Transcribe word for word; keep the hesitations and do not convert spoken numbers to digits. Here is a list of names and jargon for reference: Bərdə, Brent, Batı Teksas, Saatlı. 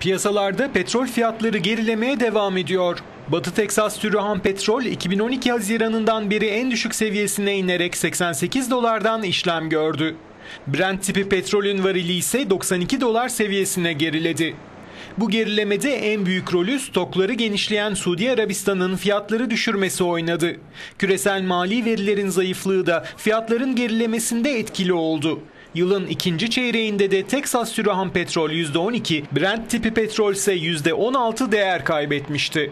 Piyasalarda petrol fiyatları gerilemeye devam ediyor. Batı Teksas Türahan petrol iki bin on iki Haziran'ından beri en düşük seviyesine inerek seksen sekiz dolardan işlem gördü. Brent tipi petrolün varili ise doksan iki dolar seviyesine geriledi. Bu gerilemede en büyük rolü stokları genişleyen Suudi Arabistan'ın fiyatları düşürmesi oynadı. Küresel mali verilerin zayıflığı da fiyatların gerilemesinde etkili oldu. Yılın ikinci çeyreğinde de Teksas Türahan petrol yüzde on iki, Brent tipi petrol ise yüzde on altı değer kaybetmişti.